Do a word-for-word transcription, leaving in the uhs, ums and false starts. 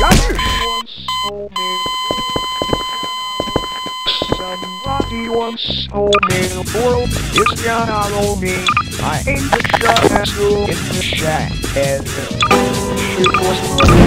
once told me. Somebody once told me the world is gonna roll me. I ain't the sharpest tool in the shack. And she was